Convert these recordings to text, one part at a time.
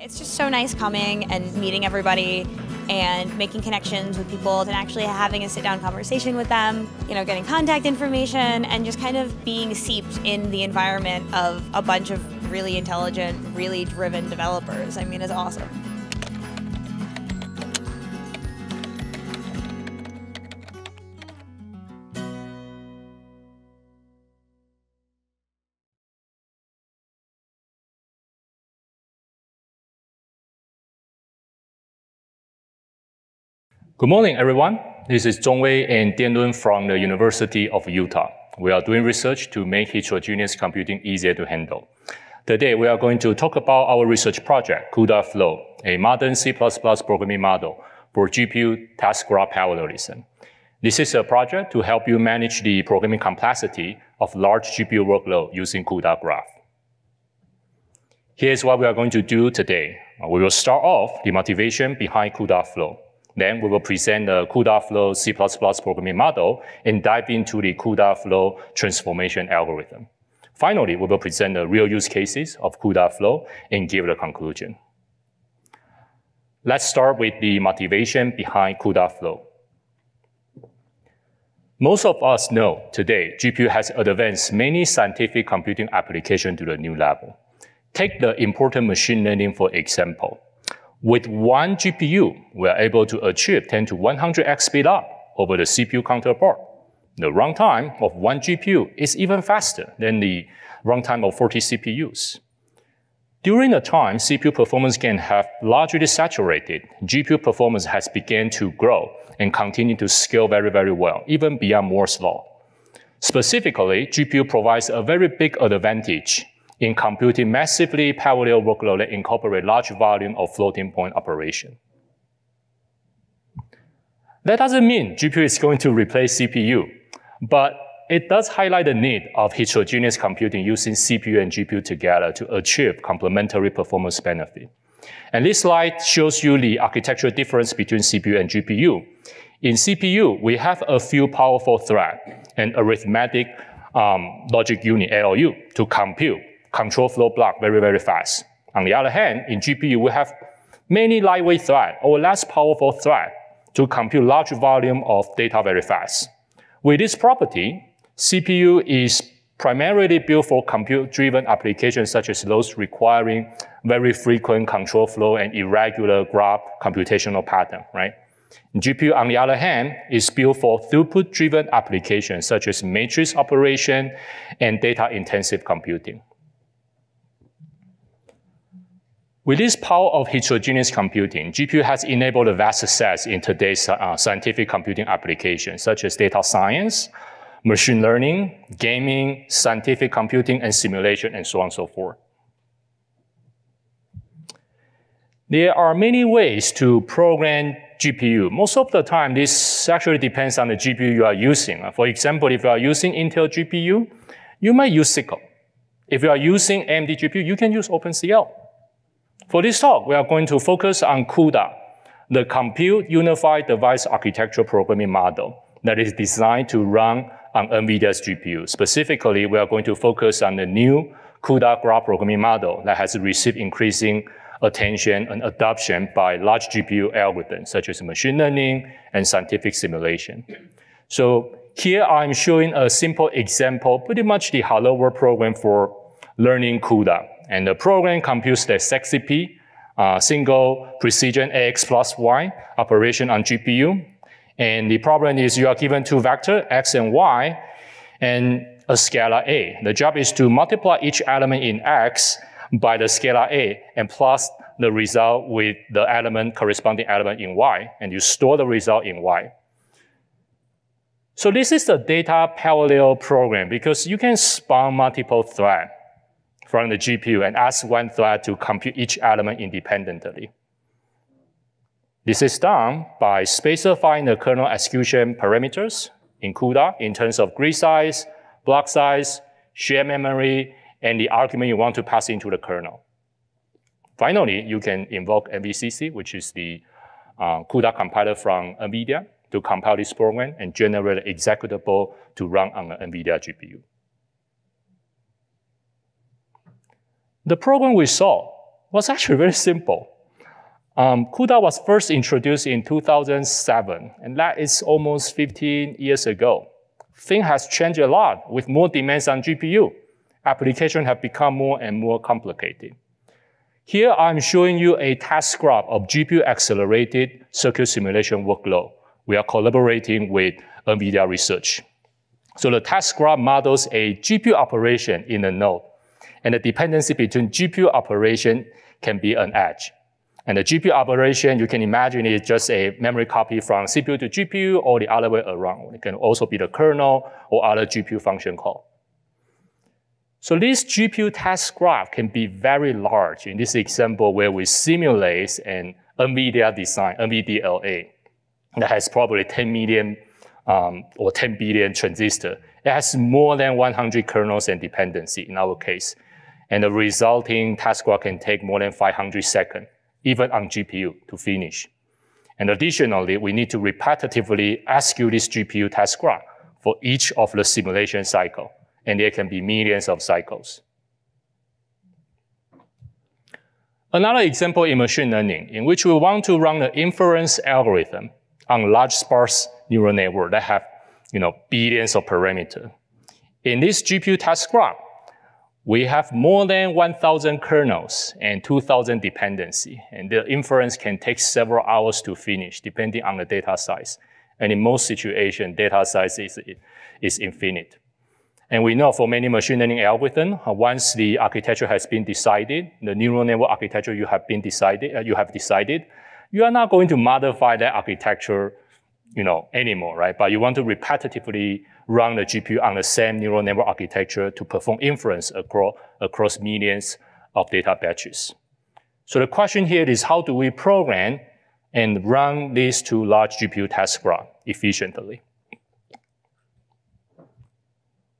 It's just so nice coming and meeting everybody and making connections with people and actually having a sit-down conversation with them, you know, getting contact information and just kind of being seeped in the environment of a bunch of really intelligent, really driven developers. I mean, it's awesome. Good morning, everyone. This is Zhongwei and Dian-Lun from the University of Utah. We are doing research to make heterogeneous computing easier to handle. Today, we are going to talk about our research project, CUDA Flow, a modern C++ programming model for GPU task graph parallelism. This is a project to help you manage the programming complexity of large GPU workload using CUDA Graph. Here's what we are going to do today. We will start off the motivation behind CUDA Flow. Then we will present the CUDA Flow C++ programming model and dive into the CUDA Flow transformation algorithm. Finally, we will present the real use cases of CUDA Flow and give the conclusion. Let's start with the motivation behind CUDA Flow. Most of us know today GPU has advanced many scientific computing applications to the new level. Take the important machine learning for example. With one GPU, we are able to achieve 10 to 100x speed up over the CPU counterpart. The runtime of one GPU is even faster than the runtime of 40 CPUs. During the time CPU performance can have largely saturated, GPU performance has begun to grow and continue to scale very, very well, even beyond Moore's law. Specifically, GPU provides a very big advantage in computing massively parallel workload that incorporate large volume of floating point operation. That doesn't mean GPU is going to replace CPU, but it does highlight the need of heterogeneous computing using CPU and GPU together to achieve complementary performance benefit. And this slide shows you the architectural difference between CPU and GPU. In CPU, we have a few powerful threads and arithmetic logic unit, ALU, to compute control flow block very, very fast. On the other hand, in GPU, we have many lightweight thread or less powerful thread to compute large volume of data very fast. With this property, CPU is primarily built for compute-driven applications such as those requiring very frequent control flow and irregular graph computational pattern, right? GPU, on the other hand, is built for throughput-driven applications such as matrix operation and data-intensive computing. With this power of heterogeneous computing, GPU has enabled a vast success in today's scientific computing applications, such as data science, machine learning, gaming, scientific computing, and simulation, and so on and so forth. There are many ways to program GPU. Most of the time, this actually depends on the GPU you are using. For example, if you are using Intel GPU, you might use SYCL. If you are using AMD GPU, you can use OpenCL. For this talk, we are going to focus on CUDA, the Compute Unified Device Architecture programming model that is designed to run on NVIDIA's GPU. Specifically, we are going to focus on the new CUDA Graph programming model that has received increasing attention and adoption by large GPU algorithms, such as machine learning and scientific simulation. So here I'm showing a simple example, pretty much the hello world program for learning CUDA. And the program computes the SAXPY, single precision AX plus Y operation on GPU. And the problem is you are given two vectors, X and Y, and a scalar A. The job is to multiply each element in X by the scalar A and plus the result with the element corresponding element in Y. And you store the result in Y. So this is the data parallel program because you can spawn multiple threads from the GPU and ask one thread to compute each element independently. This is done by specifying the kernel execution parameters in CUDA in terms of grid size, block size, shared memory, and the argument you want to pass into the kernel. Finally, you can invoke NVCC, which is the CUDA compiler from NVIDIA, to compile this program and generate an executable to run on the NVIDIA GPU. The program we saw was actually very simple. CUDA was first introduced in 2007, and that is almost 15 years ago. Things has changed a lot with more demands on GPU. Applications have become more and more complicated. Here I'm showing you a task graph of GPU-accelerated circuit simulation workload. We are collaborating with NVIDIA research. So the task graph models a GPU operation in a node, and the dependency between GPU operation can be an edge. And the GPU operation, you can imagine, is just a memory copy from CPU to GPU or the other way around. It can also be the kernel or other GPU function call. So this GPU task graph can be very large in this example where we simulate an NVIDIA design, NVDLA, that has probably 10 million or 10 billion transistors. It has more than 100 kernels and dependency in our case. And the resulting task graph can take more than 500 seconds. Even on GPU to finish. And additionally, we need to repetitively execute this GPU task graph for each of the simulation cycle, and there can be millions of cycles. Another example in machine learning, in which we want to run an inference algorithm on large sparse neural network that have billions of parameters. In this GPU task graph, we have more than 1,000 kernels and 2,000 dependency, and the inference can take several hours to finish, depending on the data size. And in most situations, data size is infinite. And we know for many machine learning algorithms, once the architecture has been decided, the neural network architecture you have decided, you are not going to modify that architecture, anymore, right? But you want to repetitively run the GPU on the same neural network architecture to perform inference across millions of data batches. So the question here is, how do we program and run these two large GPU task graphs efficiently?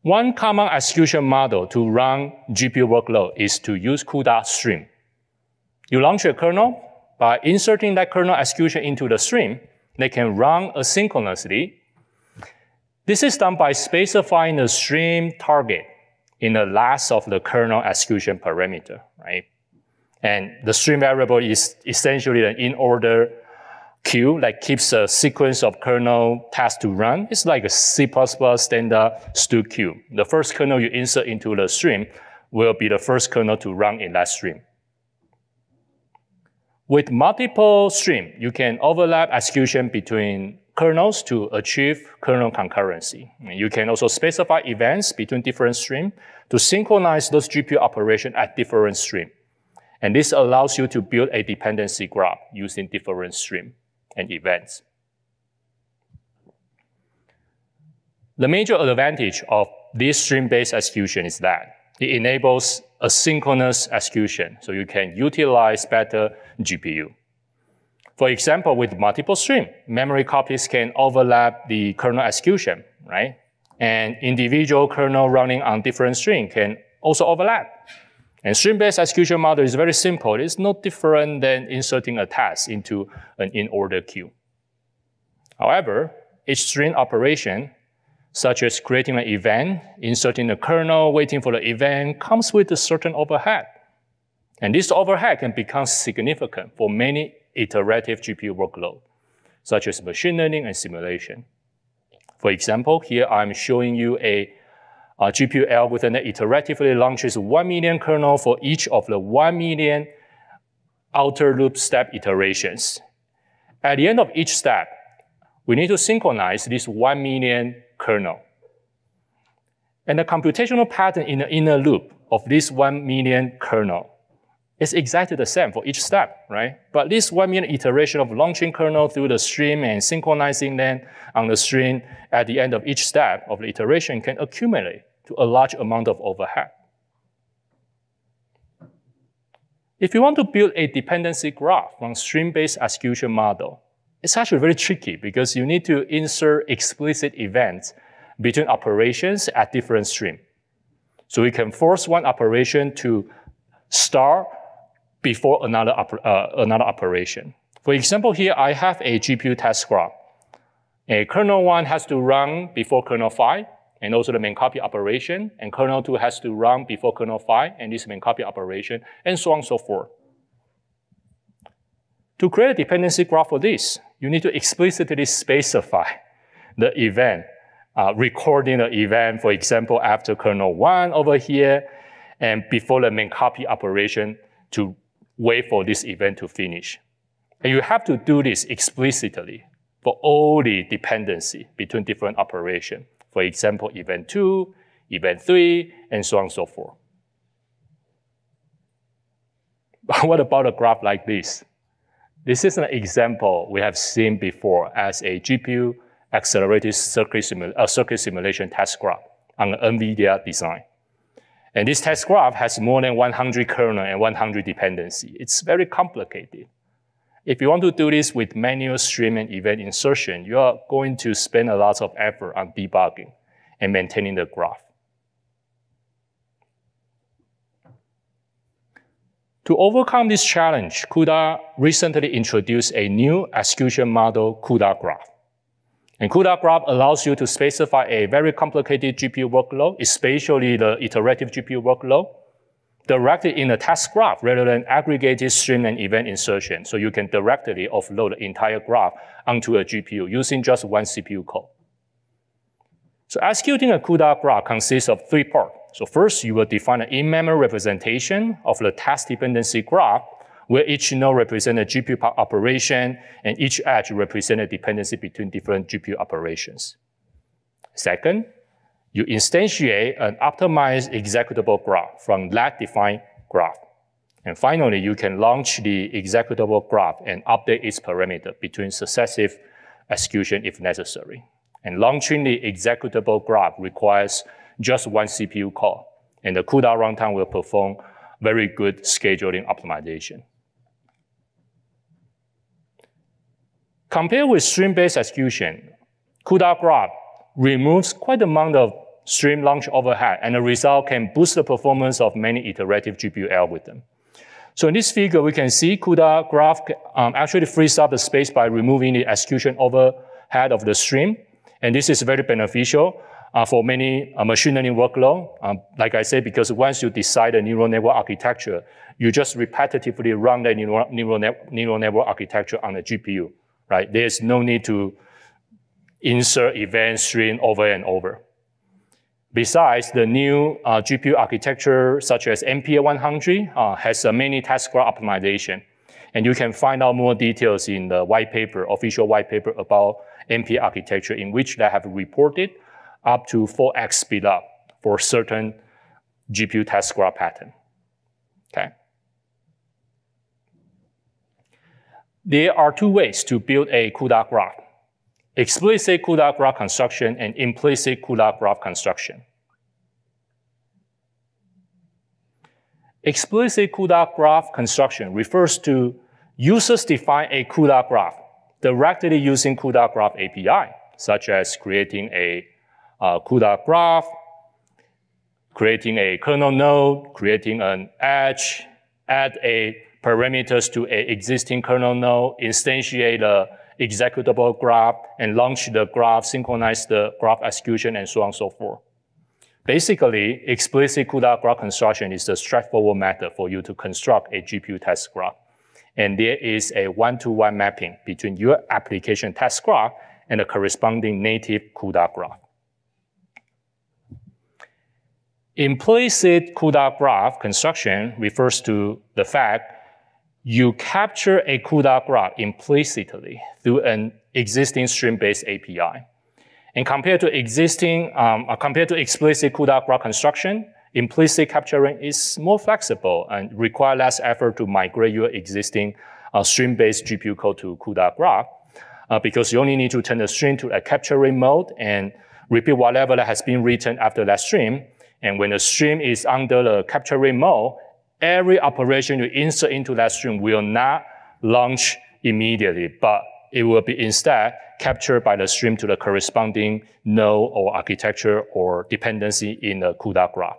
One common execution model to run GPU workload is to use CUDA stream. You launch a kernel. By inserting that kernel execution into the stream, they can run asynchronously. This is done by specifying the stream target in the last of the kernel execution parameter, right? And the stream variable is essentially an in-order queue that keeps a sequence of kernel tasks to run. It's like a C++ standard std queue. The first kernel you insert into the stream will be the first kernel to run in that stream. With multiple streams, you can overlap execution between kernels to achieve kernel concurrency. You can also specify events between different streams to synchronize those GPU operations at different streams. And this allows you to build a dependency graph using different streams and events. The major advantage of this stream-based execution is that it enables asynchronous execution, so you can utilize better GPU. For example, with multiple streams, memory copies can overlap the kernel execution, right? And individual kernel running on different streams can also overlap. And stream-based execution model is very simple. It's no different than inserting a task into an in-order queue. However, each stream operation, such as creating an event, inserting a kernel, waiting for the event, comes with a certain overhead. And this overhead can become significant for many iterative GPU workloads, such as machine learning and simulation. For example, here I'm showing you a GPU algorithm that iteratively launches 1 million kernels for each of the 1 million outer loop step iterations. At the end of each step, we need to synchronize this 1 million kernel. And the computational pattern in the inner loop of this 1 million kernel is exactly the same for each step, right? But this 1 million iteration of launching kernel through the stream and synchronizing them on the stream at the end of each step of the iteration can accumulate to a large amount of overhead. If you want to build a dependency graph from stream-based execution model, it's actually very tricky because you need to insert explicit events between operations at different streams. So we can force one operation to start before another operation. For example, here I have a GPU task graph. A kernel 1 has to run before kernel 5, and also the main copy operation, and kernel 2 has to run before kernel 5, and this main copy operation, and so on and so forth. To create a dependency graph for this, you need to explicitly specify the event, recording the event, for example, after kernel 1 over here, and before the main copy operation to wait for this event to finish. And you have to do this explicitly for all the dependency between different operations. For example, event 2, event 3, and so on and so forth. But what about a graph like this? This is an example we have seen before as a GPU accelerated circuit simulation task graph on NVIDIA design. And this task graph has more than 100 kernel and 100 dependency. It's very complicated. If you want to do this with manual stream and event insertion, you are going to spend a lot of effort on debugging and maintaining the graph. To overcome this challenge, CUDA recently introduced a new execution model, CUDA Graph. And CUDA Graph allows you to specify a very complicated GPU workload, especially the iterative GPU workload, directly in the task graph rather than aggregated stream and event insertion. So you can directly offload the entire graph onto a GPU using just one CPU core. So executing a CUDA graph consists of three parts. So first, you will define an in-memory representation of the task dependency graph, where each node represents a GPU operation and each edge represents a dependency between different GPU operations. Second, you instantiate an optimized executable graph from that defined graph. And finally, you can launch the executable graph and update its parameter between successive execution if necessary. And launching the executable graph requires just one CPU core, and the CUDA runtime will perform very good scheduling optimization. Compared with stream-based execution, CUDA graph removes quite an amount of stream launch overhead, and the result can boost the performance of many iterative GPU algorithms. So in this figure, we can see CUDA graph actually frees up the space by removing the execution overhead of the stream, and this is very beneficial for many machine learning workload. Like I said, because once you decide a neural network architecture, you just repetitively run the neural network architecture on the GPU, right? There's no need to insert event stream over and over. Besides, the new GPU architecture, such as Ampere 100, has many task graph optimization. And you can find out more details in the white paper, official white paper about Ampere architecture, in which they have reported up to 4x speed up for certain GPU task graph pattern. Okay. There are two ways to build a CUDA graph: explicit CUDA graph construction and implicit CUDA graph construction. Explicit CUDA graph construction refers to users define a CUDA graph directly using CUDA graph API, such as creating a CUDA graph, creating a kernel node, creating an edge, add a parameters to an existing kernel node, instantiate the executable graph, and launch the graph, synchronize the graph execution, and so on and so forth. Basically, explicit CUDA graph construction is the straightforward method for you to construct a GPU task graph. And there is a one-to-one mapping between your application task graph and the corresponding native CUDA graph. Implicit CUDA graph construction refers to the fact you capture a CUDA graph implicitly through an existing stream-based API. And compared to explicit CUDA graph construction, implicit capturing is more flexible and requires less effort to migrate your existing stream-based GPU code to CUDA graph, because you only need to turn the stream to a capturing mode and repeat whatever that has been written after that stream. And when the stream is under the capturing mode, every operation you insert into that stream will not launch immediately, but it will be instead captured by the stream to the corresponding node or architecture or dependency in the CUDA graph.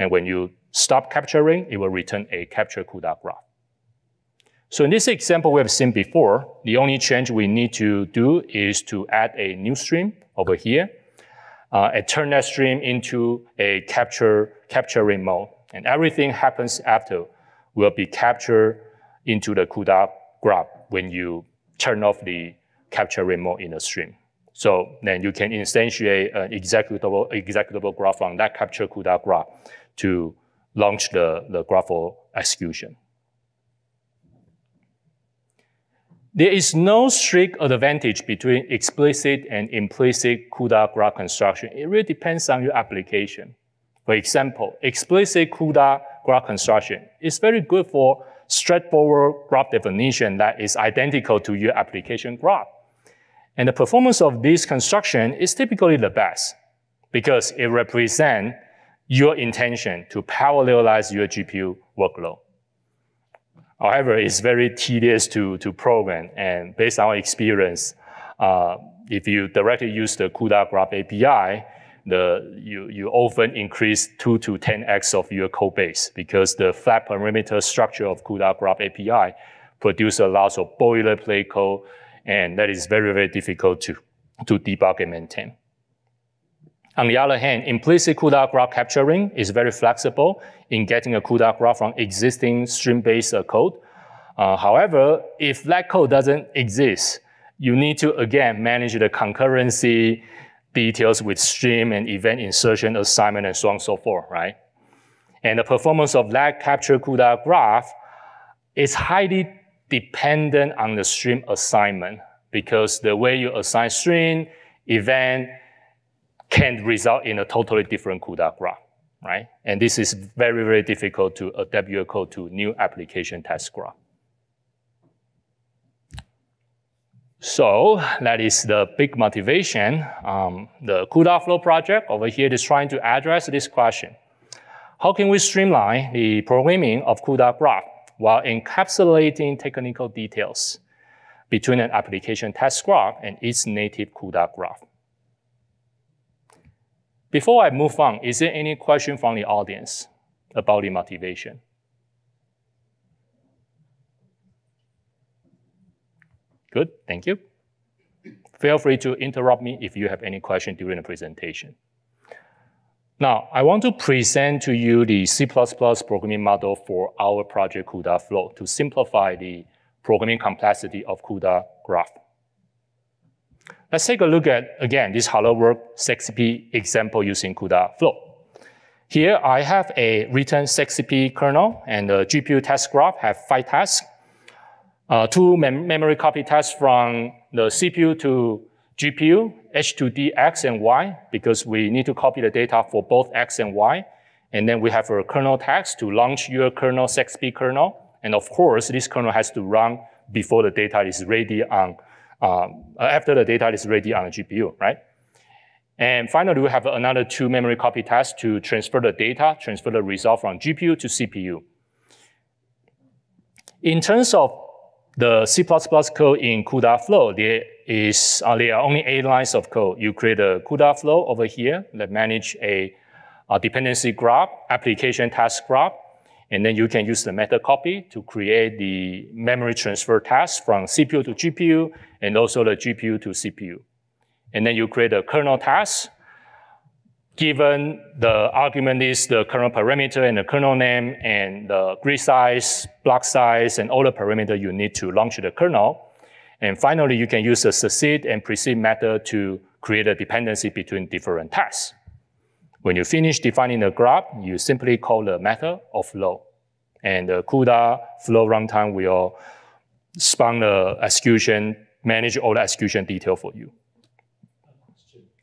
And when you stop capturing, it will return a captured CUDA graph. So in this example we have seen before, the only change we need to do is to add a new stream over here, and turn that stream into a capturing mode. And everything happens after will be captured into the CUDA graph when you turn off the capture remote in a stream. So then you can instantiate an executable graph from that capture CUDA graph to launch the graph for execution. There is no strict advantage between explicit and implicit CUDA graph construction. It really depends on your application. For example, explicit CUDA graph construction is very good for straightforward graph definition that is identical to your application graph. And the performance of this construction is typically the best because it represents your intention to parallelize your GPU workload. However, it's very tedious to program, and based on our experience, if you directly use the CUDA Graph API, you often increase 2 to 10x of your code base because the flat parameter structure of CUDA Graph API produces a lot of boilerplate code, and that is very, very difficult to debug and maintain. On the other hand, implicit CUDA graph capturing is very flexible in getting a CUDA graph from existing stream-based code. However, if that code doesn't exist, you need to, again, manage the concurrency details with stream and event insertion assignment and so on and so forth, right? And the performance of that capture CUDA graph is highly dependent on the stream assignment because the way you assign stream, event, can result in a totally different CUDA graph, right? And this is very, very difficult to adapt your code to new application test graph. So that is the big motivation. The CUDA Flow project over here is trying to address this question. How can we streamline the programming of CUDA graph while encapsulating technical details between an application test graph and its native CUDA graph? Before I move on, is there any question from the audience about the motivation? Good, thank you. Feel free to interrupt me if you have any question during the presentation. Now, I want to present to you the C++ programming model for our project CUDA Flow to simplify the programming complexity of CUDA graph. Let's take a look at, again, this hello world SAXPY example using CUDA Flow. Here I have a written SAXPY kernel, and the GPU test graph have 5 tasks. 2 memory copy tasks from the CPU to GPU, H2D X and Y, because we need to copy the data for both X and Y. And then we have a kernel task to launch your kernel SAXPY kernel. And of course, this kernel has to run before the data is ready on after the data is ready on the GPU, right? And finally, we have another 2 memory copy tasks to transfer the data, transfer the result from GPU to CPU. In terms of the C++ code in CUDA Flow, there are only 8 lines of code. You create a CUDA Flow over here that manage a dependency graph, application task graph, and then you can use the method copy to create the memory transfer task from CPU to GPU and also the GPU to CPU. And then you create a kernel task. Given the argument is the kernel parameter and the kernel name and the grid size, block size, and all the parameter you need to launch the kernel. And finally, you can use the succeed and precede method to create a dependency between different tasks. When you finish defining the graph, you simply call the method offload. And the CUDA Flow runtime will spawn the execution, manage all the execution detail for you.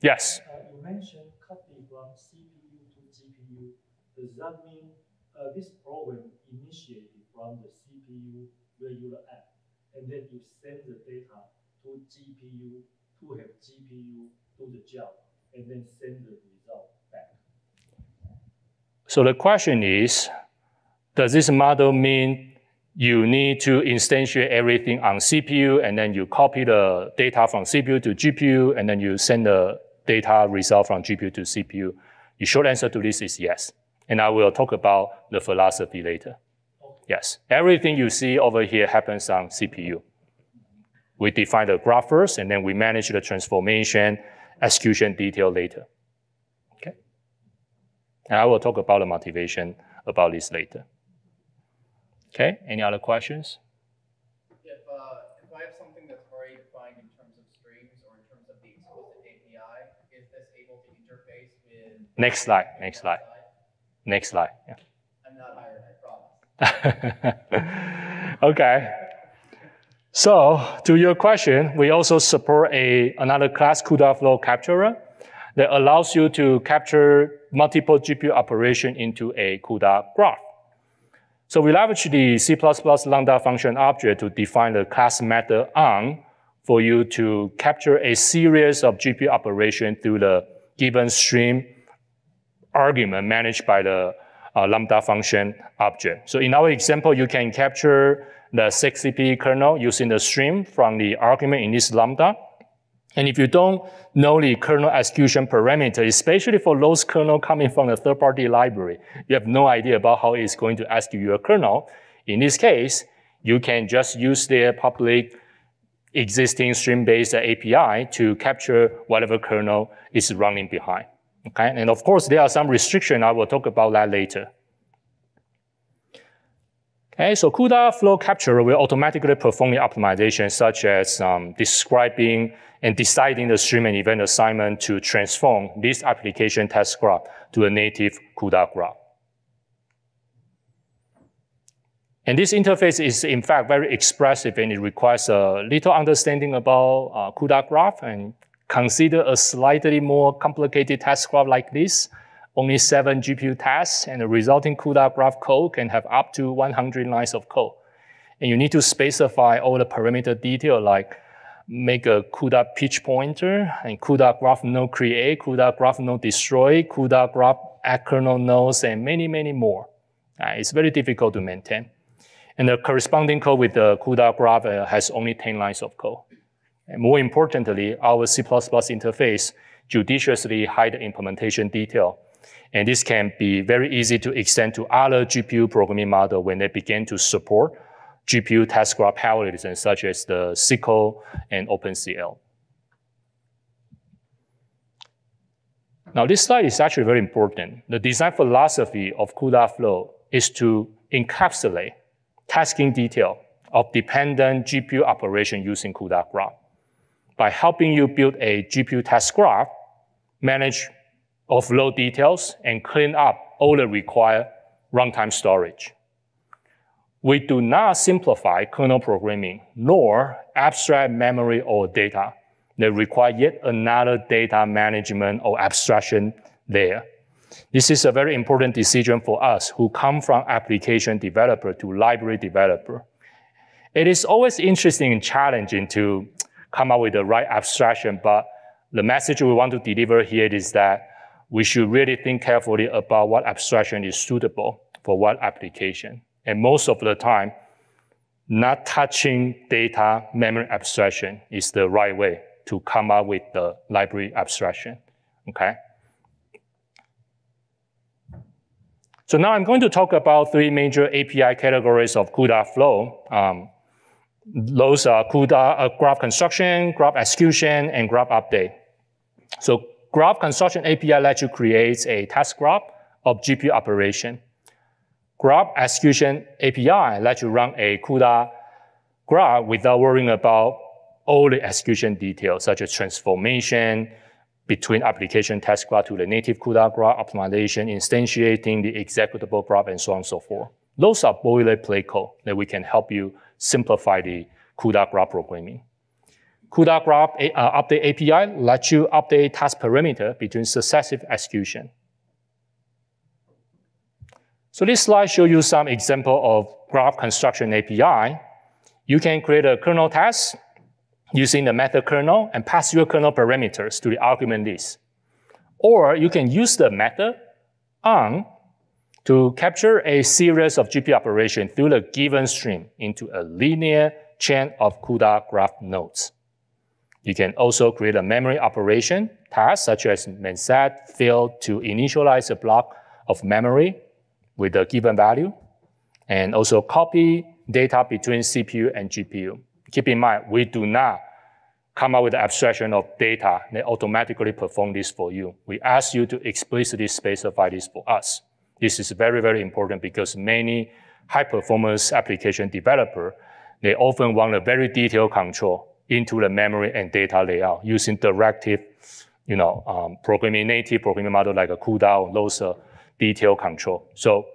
Yes? You mentioned copy from CPU to GPU. Does that mean this program initiated from the CPU regular app, and then you send the data to GPU to have GPU do the job, and then send the result? So the question is, does this model mean you need to instantiate everything on CPU and then you copy the data from CPU to GPU and then you send the data result from GPU to CPU? The short answer to this is yes. And I will talk about the philosophy later. Yes, everything you see over here happens on CPU. We define the graph first and then we manage the transformation, execution detail later. And I will talk about the motivation about this later. Okay, any other questions? If I have something that's already defined in terms of streams or in terms of the explicit API, is this able to interface with... Next slide, next slide. Next slide, yeah. I'm not hired, I promise. Okay. So, to your question, we also support another class, CUDA Flow Capturer, that allows you to capture multiple GPU operation into a CUDA graph. So we leverage the C++ lambda function object to define the class method on for you to capture a series of GPU operation through the given stream argument managed by the lambda function object. So in our example, you can capture the SAXPY kernel using the stream from the argument in this lambda. And if you don't know the kernel execution parameter, especially for those kernel coming from a third-party library, you have no idea about how it's going to execute your kernel. In this case, you can just use their public existing stream-based API to capture whatever kernel is running behind. Okay? And of course, there are some restrictions. I will talk about that later. Okay, so CUDA Flow Capturer will automatically perform the optimization, such as describing and deciding the stream and event assignment to transform this application test graph to a native CUDA graph. And this interface is, in fact, very expressive, and it requires a little understanding about CUDA graph, and consider a slightly more complicated test graph like this. Only 7 GPU tasks, and the resulting CUDA graph code can have up to 100 lines of code. And you need to specify all the parameter detail, like make a CUDA pitch pointer, and CUDA graph node create, CUDA graph node destroy, CUDA graph add kernel nodes, and many, many more. It's very difficult to maintain. And the corresponding code with the CUDA graph has only 10 lines of code. And more importantly, our C++ interface judiciously hides the implementation detail. And this can be very easy to extend to other GPU programming models when they begin to support GPU task graph parallelism, such as the SYCL and OpenCL. Now, this slide is actually very important. The design philosophy of CUDA Flow is to encapsulate tasking detail of dependent GPU operation using CUDA graph by helping you build a GPU task graph, manage offload details, and clean up all the required runtime storage. We do not simplify kernel programming, nor abstract memory or data. They require yet another data management or abstraction layer. This is a very important decision for us who come from application developer to library developer. It is always interesting and challenging to come up with the right abstraction, but the message we want to deliver here is that we should really think carefully about what abstraction is suitable for what application. And most of the time, not touching data memory abstraction is the right way to come up with the library abstraction, okay? So now I'm going to talk about 3 major API categories of CUDA Flow. Those are CUDA graph construction, graph execution, and graph update. So Graph Construction API lets you create a task graph of GPU operation. Graph Execution API lets you run a CUDA graph without worrying about all the execution details, such as transformation between application task graph to the native CUDA graph, optimization, instantiating the executable graph, and so on and so forth. Those are boilerplate code that we can help you simplify the CUDA graph programming. CUDA Graph Update API lets you update task parameter between successive execution. So this slide shows you some example of Graph Construction API. You can create a kernel task using the method kernel and pass your kernel parameters to the argument list. Or you can use the method on to capture a series of GPU operations through the given stream into a linear chain of CUDA graph nodes. You can also create a memory operation task, such as manset field to initialize a block of memory with a given value, and also copy data between CPU and GPU. Keep in mind, we do not come up with the abstraction of data. They automatically perform this for you. We ask you to explicitly specify this for us. This is very, very important because many high-performance application developers, they often want a very detailed control into the memory and data layout using directive, programming, native programming model like a CUDA or those detailed control. So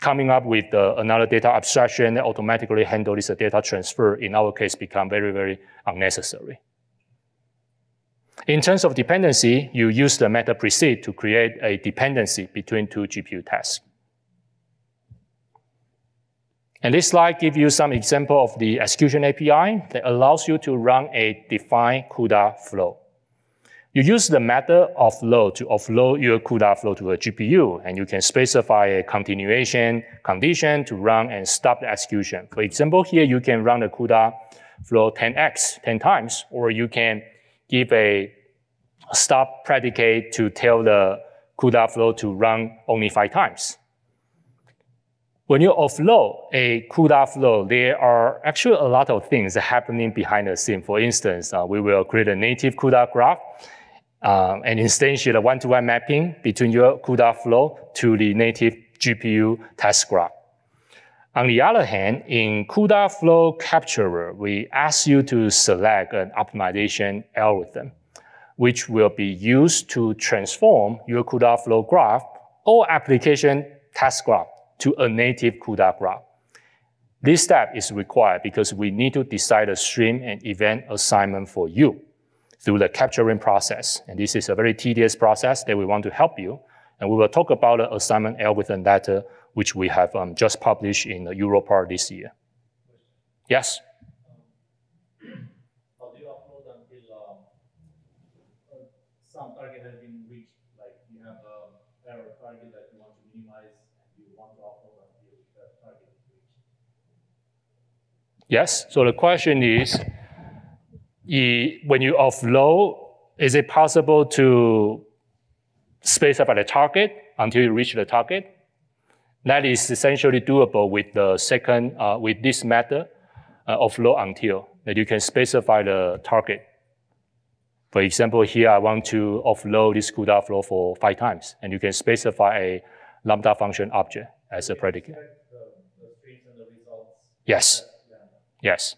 coming up with another data abstraction that automatically handle this data transfer in our case become very, very unnecessary. In terms of dependency, you use the method precede to create a dependency between two GPU tasks. And this slide gives you some example of the execution API that allows you to run a defined CUDA flow. You use the method offload to offload your CUDA flow to a GPU, and you can specify a continuation condition to run and stop the execution. For example, here you can run the CUDA flow 10x, 10 times, or you can give a stop predicate to tell the CUDA flow to run only 5 times. When you offload a CUDA flow, there are actually a lot of things happening behind the scene. For instance, we will create a native CUDA graph and instantiate a one-to-one mapping between your CUDA flow to the native GPU task graph. On the other hand, in CUDA Flow Capturer, we ask you to select an optimization algorithm, which will be used to transform your CUDA Flow graph or application task graph to a native CUDA graph. This step is required because we need to decide a stream and event assignment for you through the capturing process. And this is a very tedious process that we want to help you. And we will talk about the assignment algorithm later, which we have just published in the EuroPar this year. Yes? How do you upload until some target has been reached? Like you have an error target that you want to minimize and you want to upload until that target is reached? Yes. So the question is, when you offload, is it possible to specify the target until you reach the target? That is essentially doable with the with this method of low until, that you can specify the target. For example, here I want to offload this CUDA flow for 5 times, and you can specify a lambda function object as a predicate. Yes. Yes.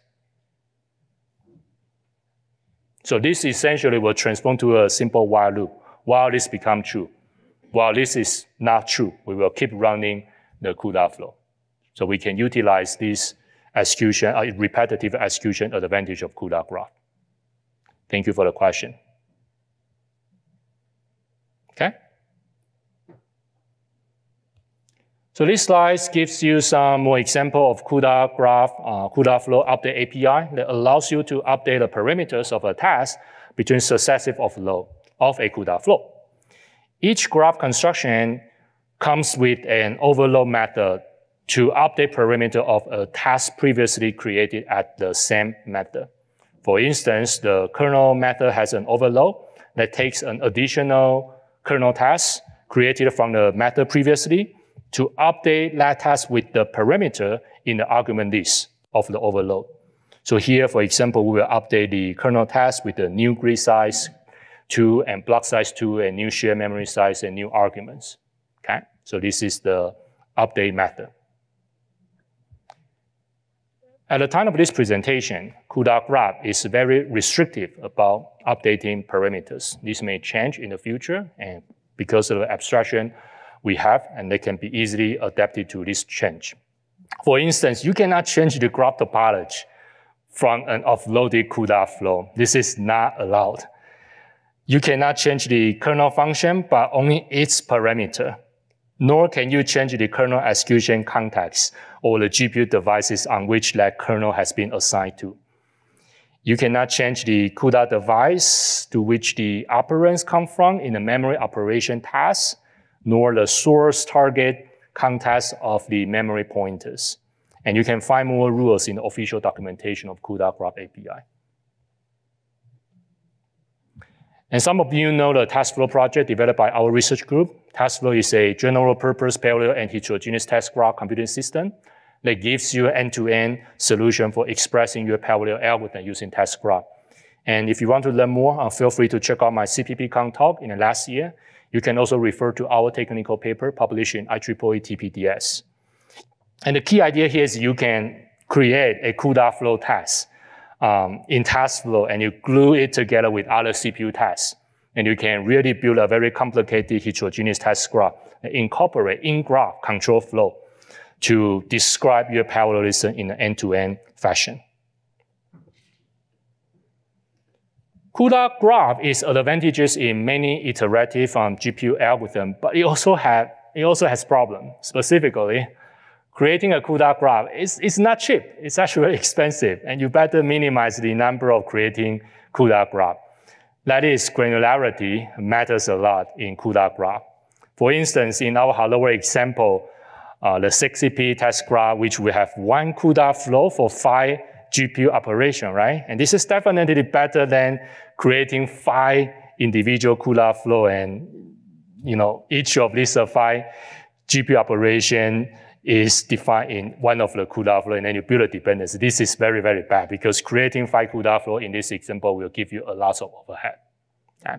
So this essentially will transform to a simple while loop. While this becomes true. While this is not true, we will keep running the CUDA flow. So we can utilize this execution, repetitive execution advantage of CUDA graph. Thank you for the question. Okay. So this slide gives you some more example of CUDA graph, CUDA flow update API that allows you to update the parameters of a task between successive offload of a CUDA flow. Each graph construction comes with an overload method to update parameter of a task previously created at the same method. For instance, the kernel method has an overload that takes an additional kernel task created from the method previously to update that task with the parameter in the argument list of the overload. So here, for example, we will update the kernel task with the new grid size 2 and block size 2 and new shared memory size and new arguments, okay? So this is the update method. At the time of this presentation, CUDA Graph is very restrictive about updating parameters. This may change in the future, and because of the abstraction we have, and they can be easily adapted to this change. For instance, you cannot change the graph topology from an offloaded CUDA flow. This is not allowed. You cannot change the kernel function, but only its parameter. Nor can you change the kernel execution context or the GPU devices on which that kernel has been assigned to. You cannot change the CUDA device to which the operands come from in the memory operation task, nor the source target context of the memory pointers. And you can find more rules in the official documentation of CUDA Graph API. And some of you know the Taskflow project developed by our research group. Taskflow is a general purpose parallel and heterogeneous task graph computing system that gives you an end-to-end solution for expressing your parallel algorithm using task graph. And if you want to learn more, feel free to check out my CppCon talk in the last year. You can also refer to our technical paper published in IEEE TPDS. And the key idea here is you can create a CUDA flow task in Taskflow, and you glue it together with other CPU tasks. And you can really build a very complicated heterogeneous task graph, incorporate in-graph control flow to describe your parallelism in an end-to-end fashion. CUDA graph is advantageous in many iterative GPU algorithms, but it also has problems. Specifically, creating a CUDA graph is not cheap. It's actually expensive, and you better minimize the number of creating CUDA graph. That is, granularity matters a lot in CUDA graph. For instance, in our hardware example, the 60p task graph, which we have one CUDA flow for 5 GPU operation, right? And this is definitely better than creating 5 individual CUDA flow, and you know, each of these 5 GPU operation is defined in one of the CUDA flow, and then you build a dependency. This is very, very bad, because creating 5 CUDA flow in this example will give you a lot of overhead. Okay.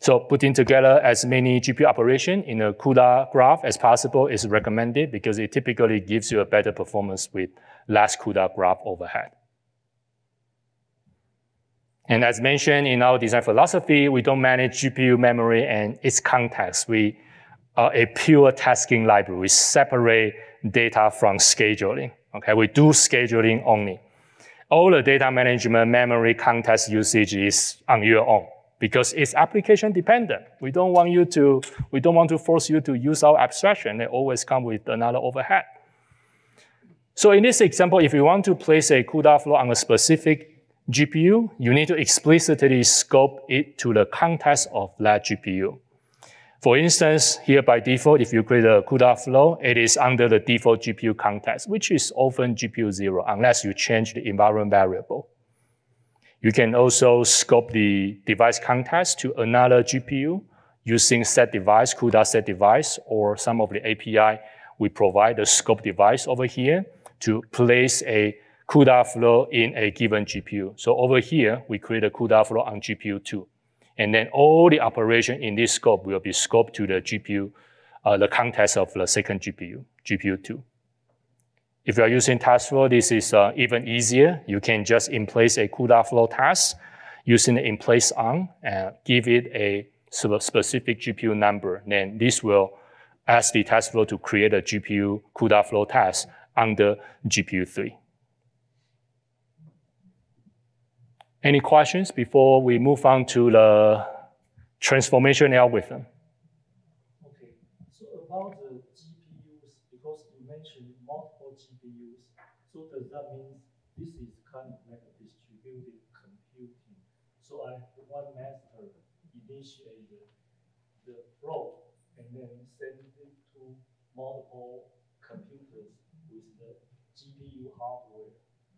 So putting together as many GPU operation in a CUDA graph as possible is recommended, because it typically gives you a better performance with less CUDA graph overhead. And as mentioned in our design philosophy, we don't manage GPU memory and its context. We are a pure tasking library. We separate data from scheduling. Okay, we do scheduling only. All the data management, memory, context usage is on your own, because it's application dependent. We don't want to force you to use our abstraction. They always come with another overhead. So in this example, if you want to place a CUDA flow on a specific GPU, you need to explicitly scope it to the context of that GPU. For instance, here by default, if you create a CUDA flow, it is under the default GPU context, which is often GPU 0, unless you change the environment variable. You can also scope the device context to another GPU using set device, CUDA set device, or some of the API. We provide the scope device over here to place a CUDA flow in a given GPU. So over here, we create a CUDA flow on GPU 2. And then all the operation in this scope will be scoped to the GPU, the context of the second GPU, GPU 2. If you're using Taskflow, this is even easier. You can just in-place a CUDA flow task using the in-place on, and give it a specific GPU number. Then this will ask the Taskflow to create a GPU CUDA flow task under GPU 3. Any questions before we move on to the transformation algorithm? Okay, so about the GPUs, because you mentioned multiple GPUs, so does that mean this is kind of like a distributed computing? So I have one master initiate the flow and then send it to multiple computers with the GPU hardware.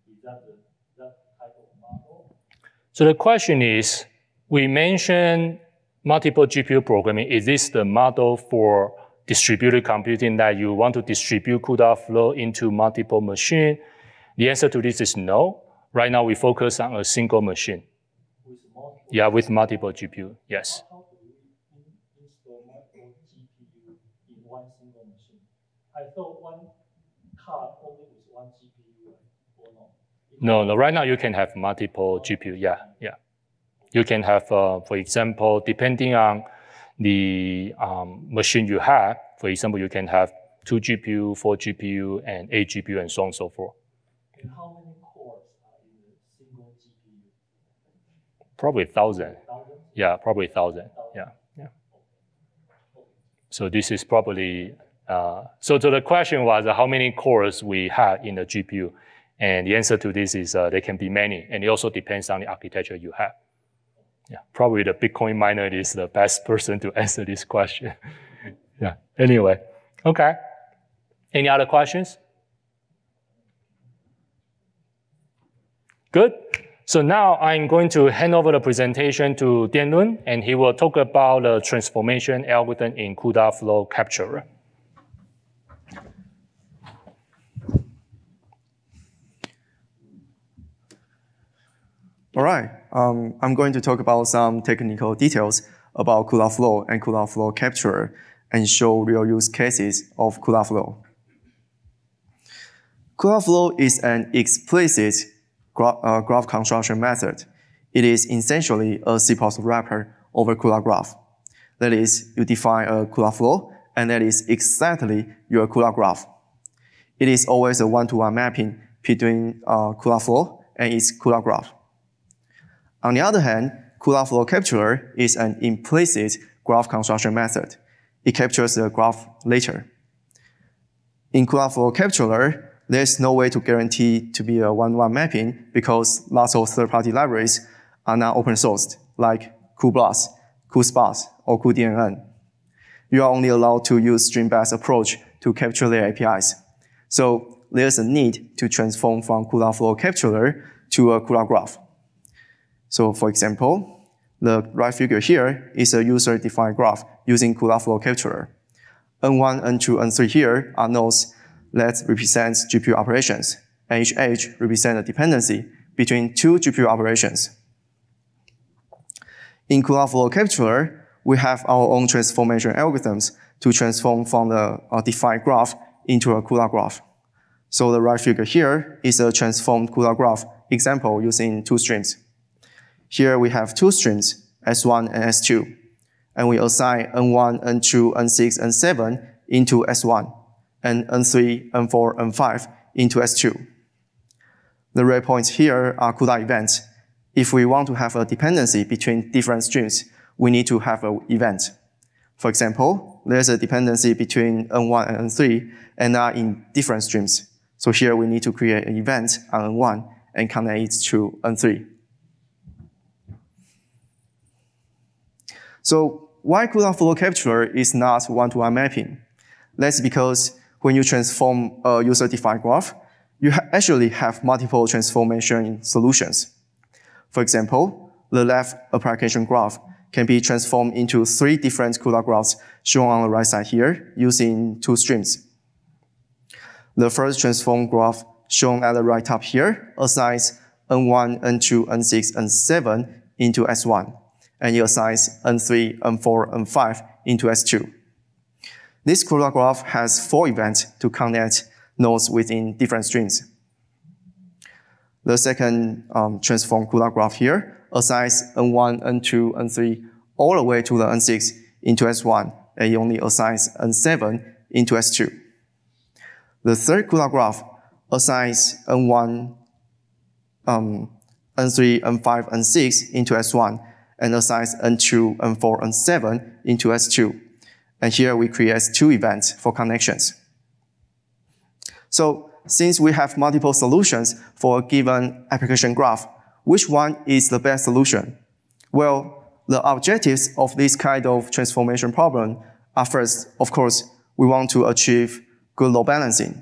Is that that type of model? So the question is, we mentioned multiple GPU programming. Is this the model for distributed computing, that you want to distribute CUDA flow into multiple machines? The answer to this is no. Right now we focus on a single machine. With multiple? Yeah, with multiple GPU, yes. How do we install multiple GPU in one single machine? I thought one card only with one GPU, or not? No, right now you can have multiple GPU, yeah. You can have, for example, depending on the machine you have, for example, you can have 2 GPU, 4 GPU, and 8 GPU, and so on and so forth. And how many cores are in a single GPU? Probably 1,000. Yeah, probably 1,000, yeah. So this is probably, so the question was how many cores we have in a GPU. And the answer to this is there can be many, and it also depends on the architecture you have. Yeah, probably the Bitcoin miner is the best person to answer this question. Yeah, anyway, okay. Any other questions? Good. So now I'm going to hand over the presentation to Dian-Lun, and he will talk about the transformation algorithm in CUDA flow capturer. All right, I'm going to talk about some technical details about CUDA flow and CUDA flow capturer and show real use cases of CUDA flow. CUDA Flow is an explicit graph construction method. It is essentially a C++ wrapper over CUDA graph. That is, you define a CUDA flow, and that is exactly your CUDA graph. It is always a one-to-one mapping between CUDA flow and its CUDA graph. On the other hand, CUDA flow capturer is an implicit graph construction method. It captures the graph later. In CUDA flow capturer, there's no way to guarantee to be a one-to-one mapping because lots of third-party libraries are not open-sourced, like cuBLAS, cuSPARSE, or cuDNN. You are only allowed to use string-based approach to capture their APIs. So there's a need to transform from CUDA flow capturer to a CUDA graph. So for example, the right figure here is a user-defined graph using CUDA flow capturer. N1, N2, N3 here are nodes that represents GPU operations, and each edge represents a dependency between two GPU operations. In CUDA flow capturer, we have our own transformation algorithms to transform from the defined graph into a CUDA graph. So the right figure here is a transformed CUDA graph example using two streams. Here we have two streams, S1 and S2, and we assign N1, N2, N6, N7 into S1, and N3, N4, N5 into S2. The red points here are CUDA events. If we want to have a dependency between different streams, we need to have an event. For example, there's a dependency between N1 and N3 and are in different streams. So here we need to create an event on N1 and connect it to N3. So why CUDA flow capturer is not one-to-one mapping? That's because when you transform a user-defined graph, you actually have multiple transformation solutions. For example, the left application graph can be transformed into three different CUDA graphs shown on the right side here using two streams. The first transform graph shown at the right top here assigns N1, N2, N6, N7 into S1, and it assigns N3, N4, N5 into S2. This CUDA graph has four events to connect nodes within different streams. The second transform CUDA graph here assigns N1, N2, N3 all the way to the N6 into S1, and it only assigns N7 into S2. The third CUDA graph assigns N1, N3, N5, N6 into S1, and assigns N2, N4, N7 into S2. And here we create two events for connections. So since we have multiple solutions for a given application graph, which one is the best solution? Well, the objectives of this kind of transformation problem are first, of course, we want to achieve good load balancing.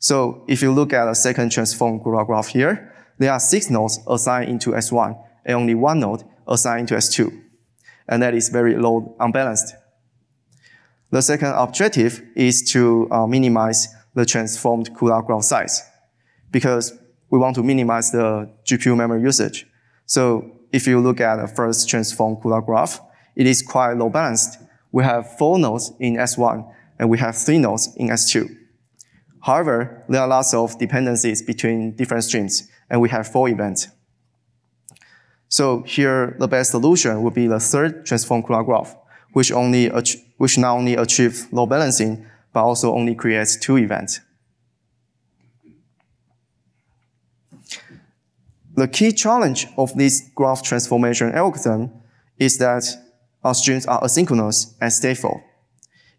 So if you look at a second transform CUDA graph here, there are 6 nodes assigned into S1 and only 1 node assigned to S2. And that is very load unbalanced. The second objective is to minimize the transformed CUDA graph size because we want to minimize the GPU memory usage. So if you look at the first transformed CUDA graph, it is quite load balanced. We have 4 nodes in S1 and we have 3 nodes in S2. However, there are lots of dependencies between different streams and we have 4 events. So here the best solution would be the third transformed CUDA graph, which not only achieves load balancing, but also only creates 2 events. The key challenge of this graph transformation algorithm is that our streams are asynchronous and stateful.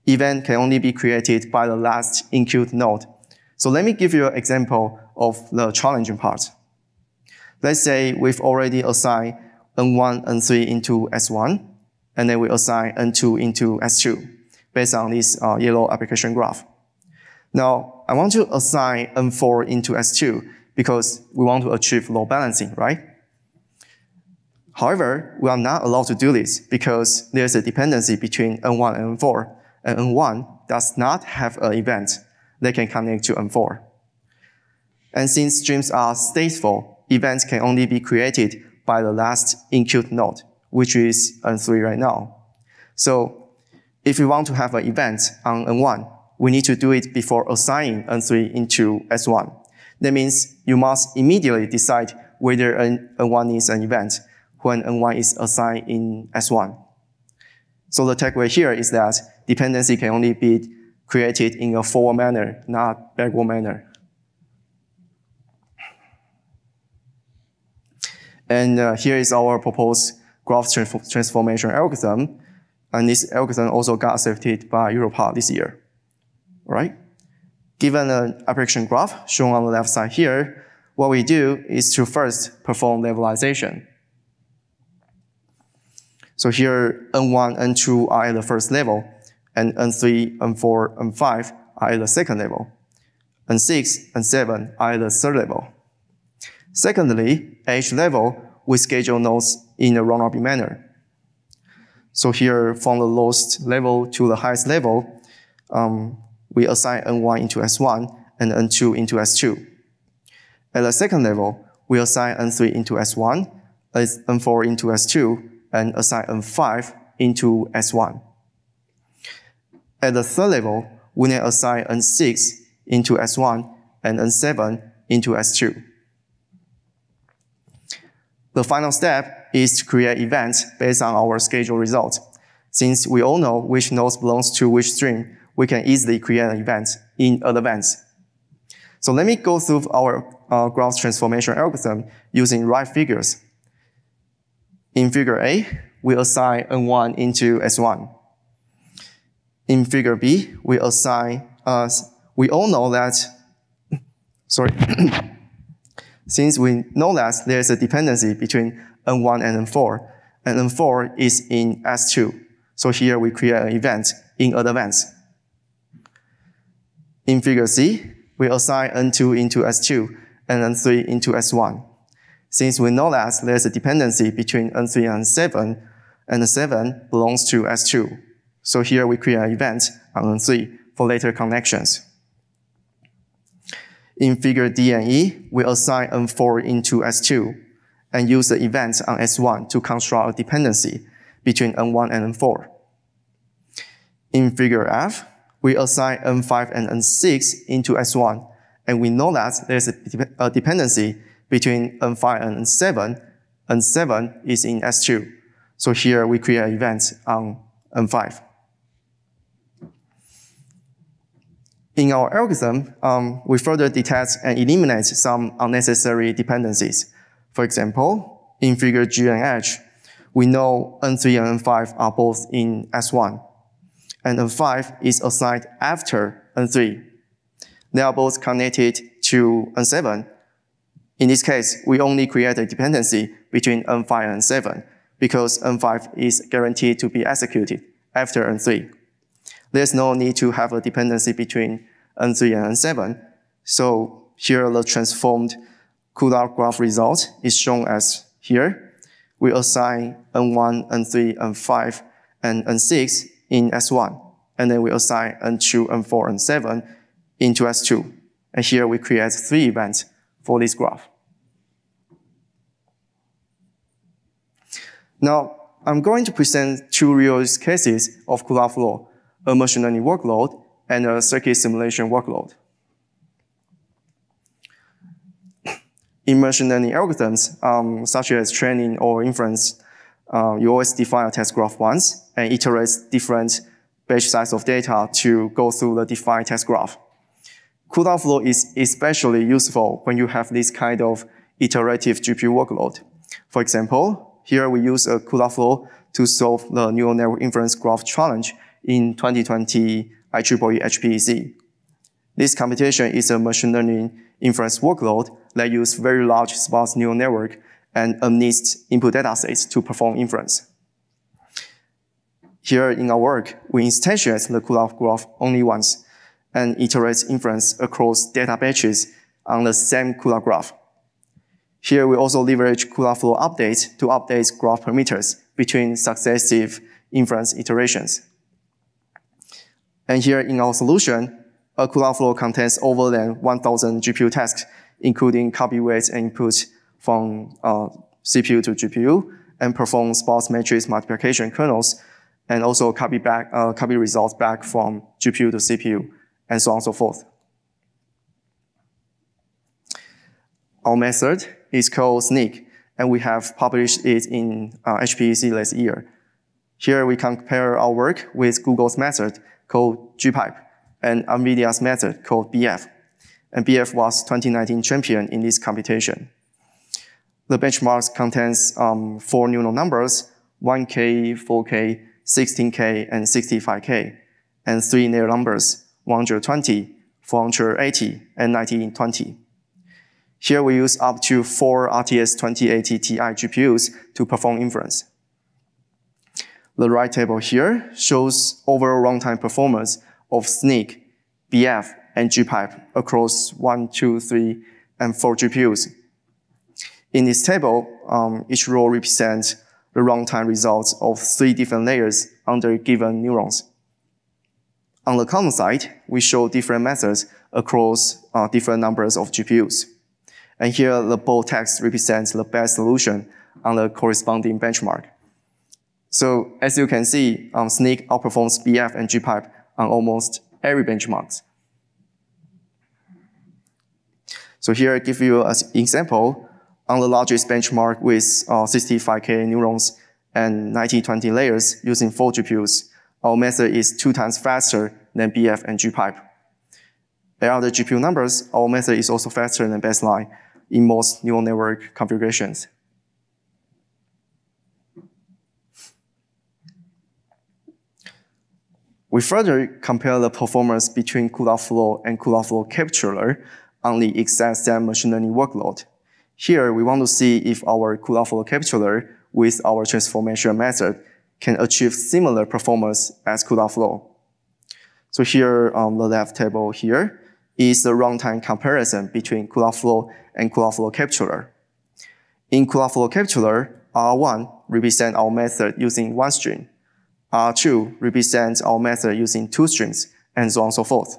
Event can only be created by the last enqueued node. So let me give you an example of the challenging part. Let's say we've already assigned N1, N3 into S1, and then we assign N2 into S2 based on this yellow application graph. Now, I want to assign N4 into S2 because we want to achieve load balancing, right? However, we are not allowed to do this because there's a dependency between N1 and N4, and N1 does not have an event that can connect to N4. And since streams are stateful, events can only be created by the last enqueued node, which is N3 right now. So if we want to have an event on N1, we need to do it before assigning N3 into S1. That means you must immediately decide whether an N1 is an event when N1 is assigned in S1. So the takeaway here is that dependency can only be created in a forward manner, not backward manner. And here is our proposed graph transformation algorithm. And this algorithm also got accepted by EuroPar this year. All right? Given an application graph shown on the left side here, what we do is to first perform levelization. So here, N1, N2 are at the first level, and N3, N4, N5 are at the second level. N6, N7 are at the third level. Secondly, at each level, we schedule nodes in a round-robin manner. So here, from the lowest level to the highest level, we assign N1 into S1 and N2 into S2. At the second level, we assign N3 into S1, N4 into S2, and assign N5 into S1. At the third level, we then assign N6 into S1 and N7 into S2. The final step is to create events based on our schedule results. Since we all know which nodes belongs to which string, we can easily create an event in advance. So let me go through our graph transformation algorithm using right figures. In figure A, we assign N1 into S1. In figure B, we assign, since we know that there's a dependency between N1 and N4, and N4 is in S2. So here we create an event in advance. In figure C, we assign N2 into S2 and N3 into S1. Since we know that there's a dependency between N3 and N7, and N7 belongs to S2. So here we create an event on N3 for later connections. In figure D and E, we assign N4 into S2 and use the event on S1 to construct a dependency between N1 and N4. In figure F, we assign N5 and N6 into S1, and we know that there's a dependency between N5 and N7, and 7 is in S2. So here we create an event on N5. In our algorithm, we further detect and eliminate some unnecessary dependencies. For example, in figure G and H, we know N3 and N5 are both in S1, and N5 is assigned after N3. They are both connected to N7. In this case, we only create a dependency between N5 and N7 because N5 is guaranteed to be executed after N3. There's no need to have a dependency between N3 and N7. So here the transformed CUDA graph result is shown as here. We assign N1, N3, N5, and N6 in S1. And then we assign N2, N4, and N7 into S2. And here we create 3 events for this graph. Now, I'm going to present 2 real use cases of CUDA Flow: a machine learning workload and a circuit simulation workload. In machine learning algorithms, such as training or inference, you always define a test graph once and iterate different batch size of data to go through the defined test graph. CUDA Flow is especially useful when you have this kind of iterative GPU workload. For example, here we use a CUDA Flow to solve the neural network inference graph challenge in 2020 IEEE HPEC. This computation is a machine learning inference workload that uses very large sparse neural network and MNIST input datasets to perform inference. Here in our work, we instantiate the CUDA graph only once and iterate inference across data batches on the same CUDA graph. Here we also leverage CUDA flow updates to update graph parameters between successive inference iterations. And here in our solution, a CUDA flow contains over than 1,000 GPU tasks, including copy weights and inputs from CPU to GPU, and performs sparse matrix multiplication kernels, and also copy results back from GPU to CPU, and so on and so forth. Our method is called SNIC, and we have published it in HPEC last year. Here we compare our work with Google's method called GPipe and NVIDIA's method called BF. And BF was 2019 champion in this computation. The benchmarks contains 4 neural numbers, 1K, 4K, 16K, and 65K, and 3 neural numbers, 120, 480, and 1920. Here we use up to 4 RTX 2080 Ti GPUs to perform inference. The right table here shows overall runtime performance of SNIC, BF, and GPipe across 1, 2, 3, and 4 GPUs. In this table, each row represents the runtime results of 3 different layers under given neurons. On the column side, we show different methods across different numbers of GPUs. And here, the bold text represents the best solution on the corresponding benchmark. So, as you can see, SNIC outperforms BF and GPipe on almost every benchmark. So here, I give you an example on the largest benchmark with 65K neurons and 1920 layers using 4 GPUs. Our method is 2 times faster than BF and GPipe. There are other GPU numbers. Our method is also faster than baseline in most neural network configurations. We further compare the performance between CUDA Flow and CUDA Flow Capturer on the exact same machine learning workload. Here, we want to see if our CUDA Flow Capturer with our transformation method can achieve similar performance as CUDA Flow. So here on the left table here is the runtime comparison between CUDA Flow and CUDA Flow Capturer. In CUDA Flow Capturer, R1 represents our method using 1 string. R2 represents our method using 2 strings, and so on and so forth.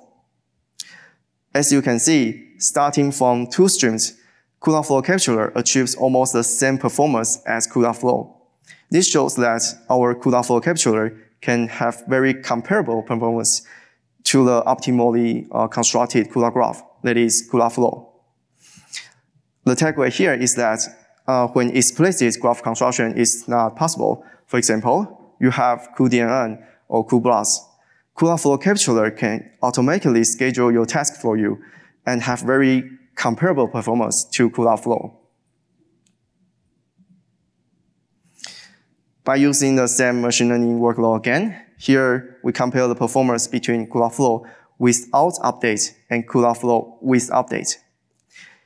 As you can see, starting from 2 strings, CUDA Flow Capturer achieves almost the same performance as CUDA Flow. This shows that our CUDA Flow Capturer can have very comparable performance to the optimally constructed CUDA Graph, that is CUDA Flow. The takeaway here is that when explicit graph construction is not possible, for example, you have cuDNN or cuBLAS. CUDA Flow Capturer can automatically schedule your task for you and have very comparable performance to CUDA Flow. By using the same machine learning workload again, here we compare the performance between CUDA Flow without update and CUDA Flow with update.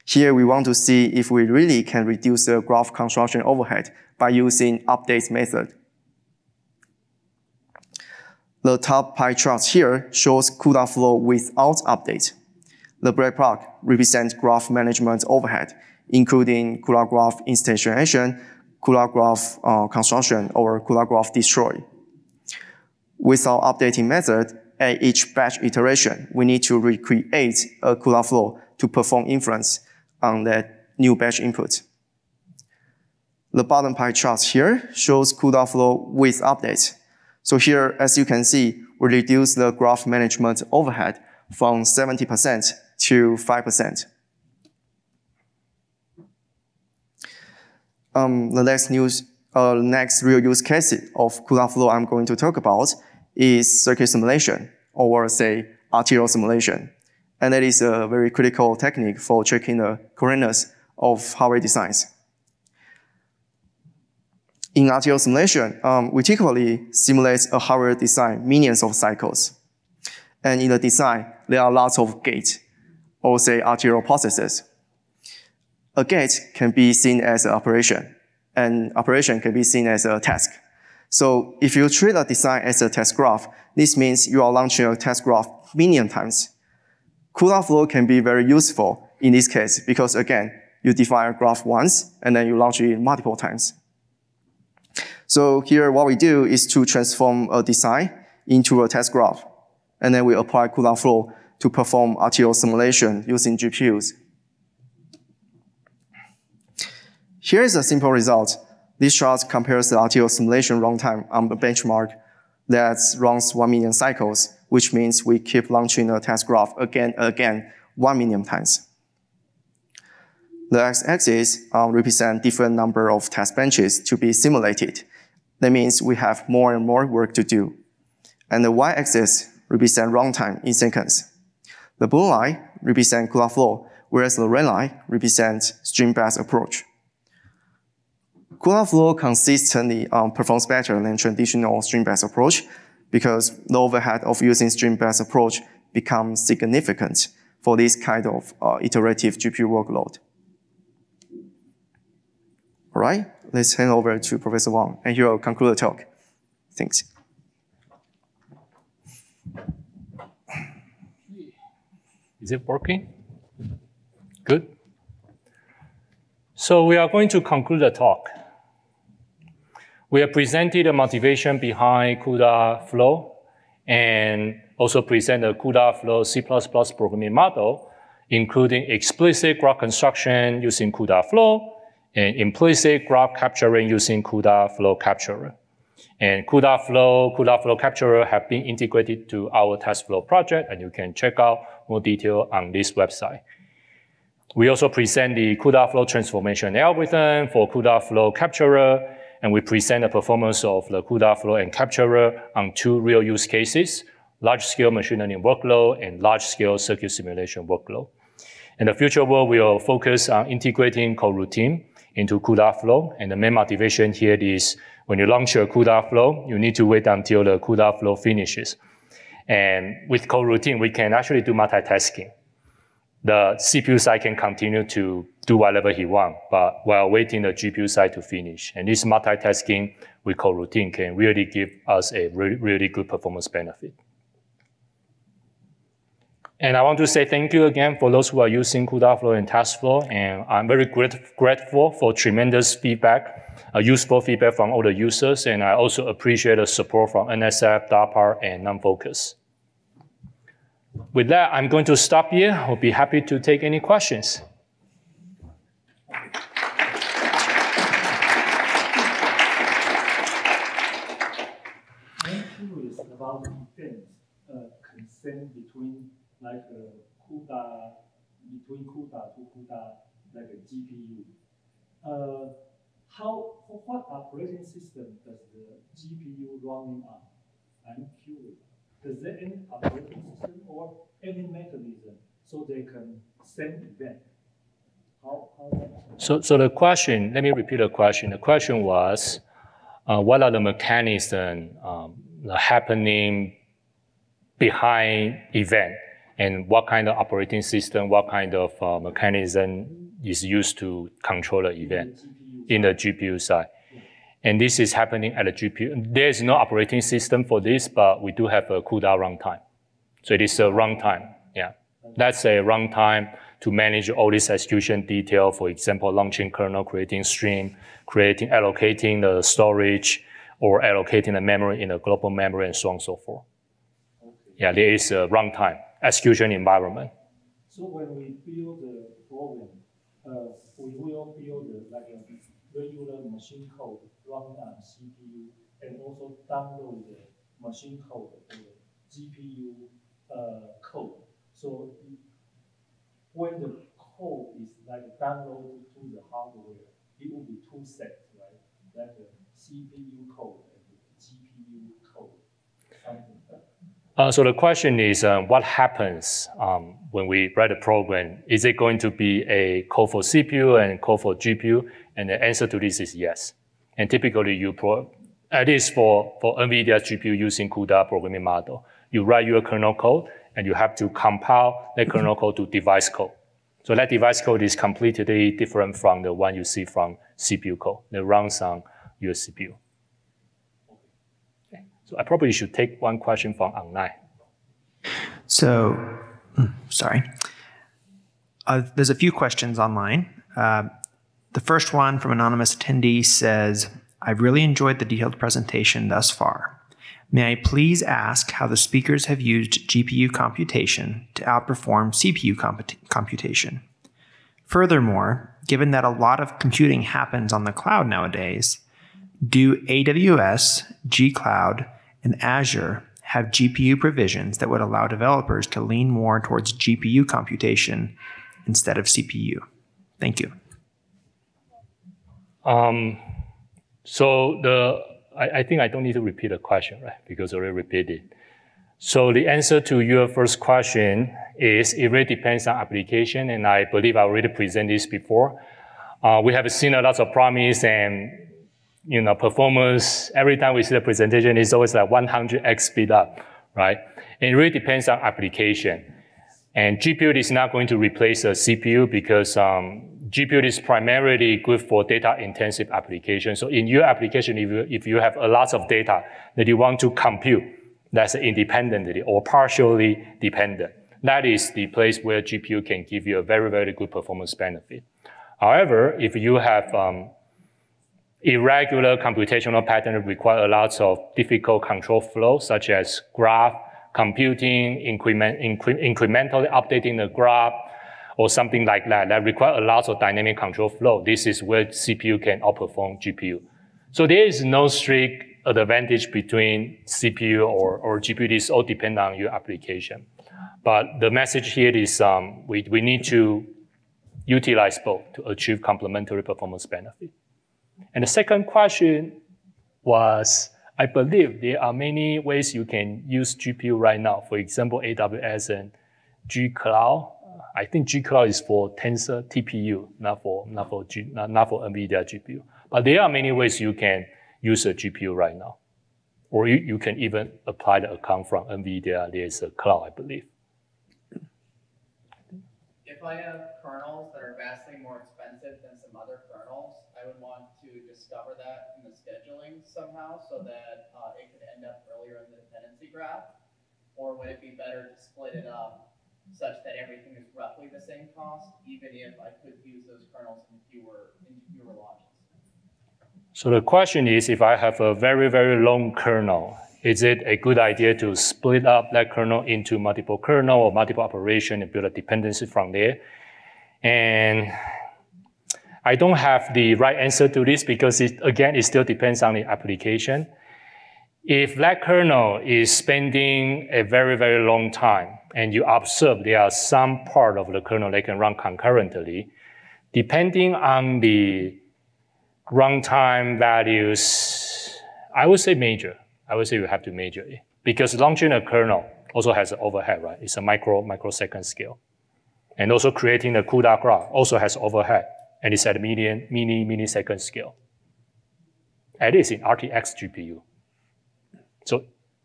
Here we want to see if we really can reduce the graph construction overhead by using update method. The top pie chart here shows CUDA Flow without update. The black block represents graph management overhead, including CUDA Graph instantiation, CUDA Graph construction, or CUDA Graph destroy. With our updating method, at each batch iteration, we need to recreate a CUDA Flow to perform inference on that new batch input. The bottom pie chart here shows CUDA Flow with update. So here, as you can see, we reduce the graph management overhead from 70% to 5%. The next real use case of CUDA Flow I'm going to talk about is circuit simulation, or say arterial simulation. And that is a very critical technique for checking the correctness of hardware designs. In arterial simulation, we typically simulate a hardware design millions of cycles. And in the design, there are lots of gates, or say arterial processes. A gate can be seen as an operation, and operation can be seen as a task. So if you treat a design as a task graph, this means you are launching a task graph million times. CUDA Flow can be very useful in this case because, again, you define a graph once, and then you launch it multiple times. So here what we do is to transform a design into a task graph, and then we apply CUDA Flow to perform arterial simulation using GPUs. Here is a simple result. This chart compares the RTL simulation runtime on the benchmark that runs 1 million cycles, which means we keep launching a task graph again 1 million times. the x-axis represent different number of test benches to be simulated. That means we have more and more work to do. And the y-axis represent runtime in seconds. The blue line represents CUDA flow, whereas the red line represents stream-based approach. CUDA flow consistently performs better than traditional stream-based approach because the overhead of using stream-based approach becomes significant for this kind of iterative GPU workload. All right, let's hand over to Professor Wang, and he will conclude the talk. Thanks. Is it working? Good. So we are going to conclude the talk. We have presented the motivation behind CUDA Flow and also present the CUDA Flow C++ programming model, including explicit graph construction using CUDA Flow and implicit graph capturing using CUDA Flow Capturer. And CUDA Flow Capturer have been integrated to our Taskflow project, and you can check out more detail on this website. We also present the CUDA Flow transformation algorithm for CUDA Flow Capturer, and we present the performance of the CUDA Flow and Capturer on two real use cases, large-scale machine learning workload and large-scale circuit simulation workload. In the future work, we will focus on integrating coroutine into CUDA Flow, and the main motivation here is when you launch your CUDA Flow, you need to wait until the CUDA Flow finishes. And with coroutine, we can actually do multitasking. The CPU side can continue to do whatever he wants, but while waiting the GPU side to finish. And this multitasking with coroutine can really give us a really good performance benefit. And I want to say thank you again for those who are using CUDA Flow and Taskflow, and I'm very grateful for tremendous feedback, useful feedback from all the users, and I also appreciate the support from NSF, DARPA, and NonFocus. With that, I'm going to stop here. I'll be happy to take any questions. I'm curious about consent between like CUDA, between CUDA to CUDA, like a GPU. What operating system does the GPU running on? I'm curious. Is there any operating system or any mechanism so they can send event? So the question, let me repeat the question. The question was, what are the mechanisms happening behind event? And what kind of operating system, what kind of mechanism is used to control the event in the GPU side? Yeah. And this is happening at the GPU. There is no operating system for this, but we do have a CUDA runtime. So it is a runtime, yeah. Okay. That's a runtime to manage all this execution detail, for example, launching kernel, creating stream, creating, allocating the storage, or allocating the memory in the global memory, and so on and so forth. Okay. Yeah, there is a runtime execution environment. So when we build the program, we will build like a regular machine code running on CPU, and also download the machine code, the GPU code. So when the code is like downloaded to the hardware, it will be two sets, right? Like the CPU code and the GPU code, something like that. So the question is, what happens when we write a program? Is it going to be a code for CPU and code for GPU? And the answer to this is yes. And typically, you at least for NVIDIA's GPU using CUDA programming model, you write your kernel code, and you have to compile that kernel code to device code. So that device code is completely different from the one you see from CPU code that runs on your CPU. So I probably should take one question from online. So, sorry. There's a few questions online. The first one from anonymous attendee says, I've really enjoyed the detailed presentation thus far. May I please ask how the speakers have used GPU computation to outperform CPU computation? Furthermore, given that a lot of computing happens on the cloud nowadays, do AWS, G Cloud, and Azure have GPU provisions that would allow developers to lean more towards GPU computation instead of CPU? Thank you. So I think I don't need to repeat the question, right? Because I already repeated. So the answer to your first question is it really depends on application, and I believe I already presented this before. We have seen a lot of promise and performance. Every time we see the presentation, it's always like 100x speed up, right? And it really depends on application. And GPU is not going to replace a CPU because GPU is primarily good for data-intensive applications. So in your application, if you have a lot of data that you want to compute, that's independently or partially dependent. That is the place where GPU can give you a very, very good performance benefit. However, if you have irregular computational pattern that require lots of difficult control flows, such as graph computing, incrementally updating the graph, or something like that, that require a lot of dynamic control flow, this is where CPU can outperform GPU. So there is no strict advantage between CPU or GPU. This all depends on your application. But the message here is we need to utilize both to achieve complementary performance benefit. And the second question was, I believe there are many ways you can use GPU right now. For example, AWS and G Cloud. I think G Cloud is for Tensor TPU, not for NVIDIA GPU. But there are many ways you can use a GPU right now. Or you can even apply the account from NVIDIA. There's a cloud, I believe. If I have kernels that are vastly more expensive than some other kernels, I would want to discover that in the scheduling somehow so that it could end up earlier in the dependency graph. Or would it be better to split it up such that everything is roughly the same cost, even if I could use those kernels in fewer launches? So the question is, if I have a very, very long kernel, is it a good idea to split up that kernel into multiple kernel or multiple operation and build a dependency from there? And I don't have the right answer to this because it still depends on the application. If that kernel is spending a very, very long time and you observe there are some part of the kernel that can run concurrently, depending on the runtime values, I would say major. I would say you have to major it because launching a kernel also has an overhead, right? It's a microsecond scale. And also creating a CUDA graph also has overhead and it's at a millisecond scale. At least in RTX GPU. So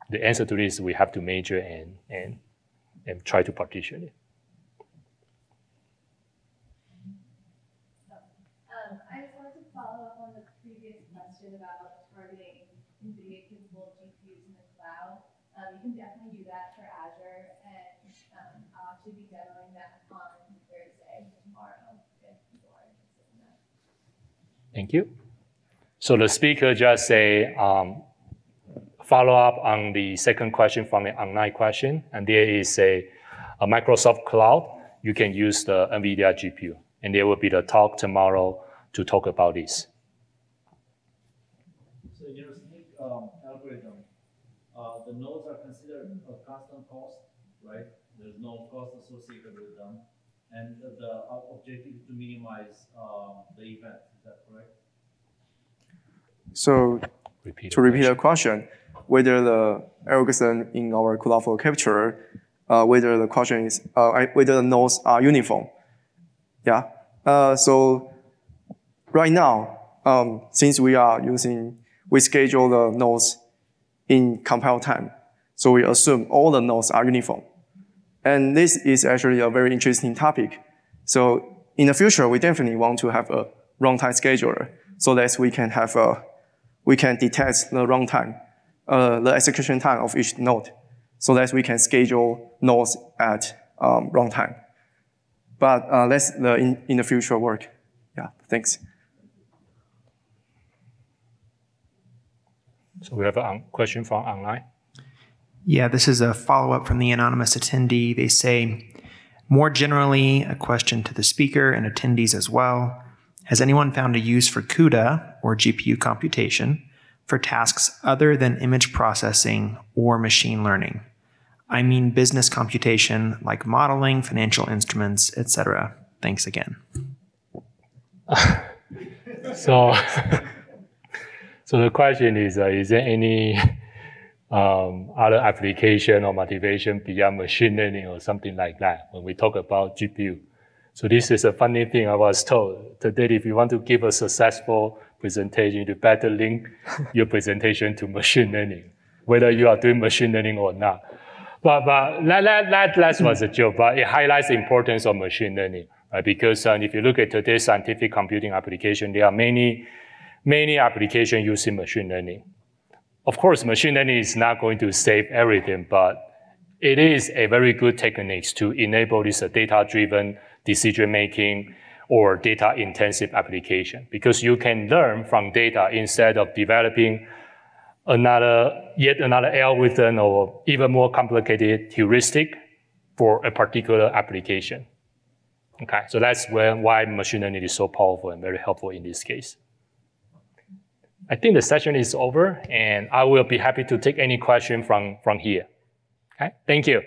the answer to this, we have to major and try to partition it. I just wanted to follow up on the previous question about targeting NVIDIA-capable GPUs in the cloud. You can definitely do that for Azure, and I'll actually be demoing that on Thursday, tomorrow, if people are interested in that. Thank you. So the speaker just say, follow up on the second question from the online question, and there is a Microsoft Cloud. You can use the NVIDIA GPU, and there will be the talk tomorrow to talk about this. So in your SNIC algorithm, the nodes are considered a constant cost, right? There's no cost associated with them, and the objective is to minimize the event. Is that correct? So to repeat the question, whether the algorithm in our CUDA Flow capture, whether the question is, whether the nodes are uniform. Yeah. So right now, since we schedule the nodes in compile time. So we assume all the nodes are uniform. And this is actually a very interesting topic. So in the future, we definitely want to have a runtime scheduler so that we can have a, we can detect the runtime. The execution time of each node so that we can schedule nodes at runtime. But that's the in the future work. Yeah, thanks. So we have a question from online. Yeah, this is a follow-up from the anonymous attendee. They say, more generally, a question to the speaker and attendees as well. Has anyone found a use for CUDA or GPU computation for tasks other than image processing or machine learning? I mean business computation like modeling, financial instruments, etc. Thanks again. So the question is there any other application or motivation beyond machine learning or something like that when we talk about GPU? So this is a funny thing I was told. Today, if you want to give a successful presentation, you better link your presentation to machine learning, whether you are doing machine learning or not. But that was a joke, but it highlights the importance of machine learning, right? Because if you look at today's scientific computing application, there are many applications using machine learning. Of course, machine learning is not going to save everything, but it is a very good technique to enable this data-driven decision-making or data-intensive application, because you can learn from data instead of developing yet another algorithm or even more complicated heuristic for a particular application. Okay, so that's why machine learning is so powerful and very helpful in this case. I think the session is over, and I will be happy to take any question from here. Okay, thank you.